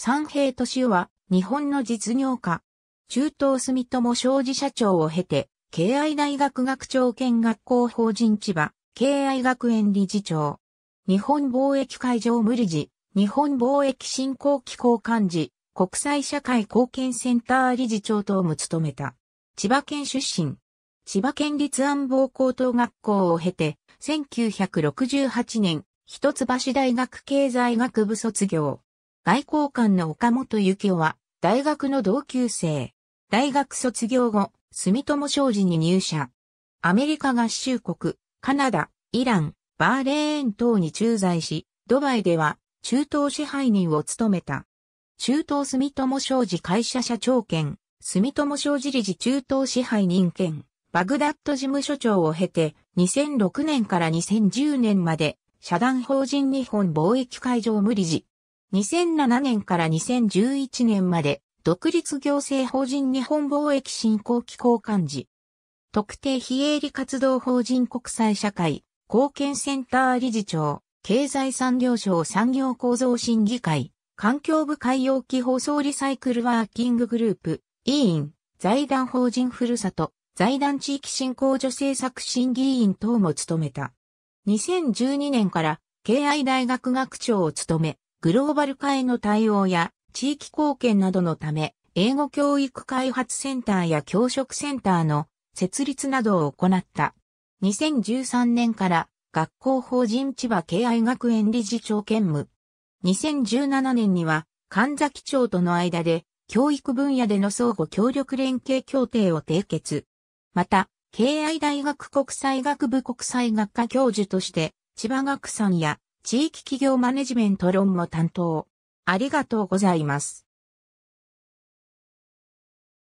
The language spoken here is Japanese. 三瓶敏夫は日本の実業家。中東住友商事社長を経て、敬愛大学学長兼学校法人千葉、敬愛学園理事長。日本貿易会常務理事、日本貿易振興機構幹事、国際社会貢献センター理事長等も務めた。千葉県出身。千葉県立安房高等学校を経て、1968年、一橋大学経済学部卒業。外交官の岡本幸夫は、大学の同級生。大学卒業後、住友商事に入社。アメリカ合衆国、カナダ、イラン、バーレーン等に駐在し、ドバイでは中東支配人を務めた。中東住友商事会社社長兼、住友商事理事中東支配人兼、バグダッド事務所長を経て、2006年から2010年まで、社団法人日本貿易会常務理事。2007年から2011年まで、独立行政法人日本貿易振興機構幹事。特定非営利活動法人国際社会貢献センター理事長、経済産業省産業構造審議会、環境部海洋気包装リサイクルワーキンググループ、委員、財団法人ふるさと、財団地域振興助成策審議委員等も務めた。2012年から、敬愛大学学長を務め、グローバル化への対応や地域貢献などのため、英語教育開発センターや教職センターの設立などを行った。2013年から学校法人千葉敬愛学園理事長兼務。2017年には神崎町との間で教育分野での相互協力連携協定を締結。また、敬愛大学国際学部国際学科教授として千葉学産や地域企業マネジメント論も担当。ありがとうございます。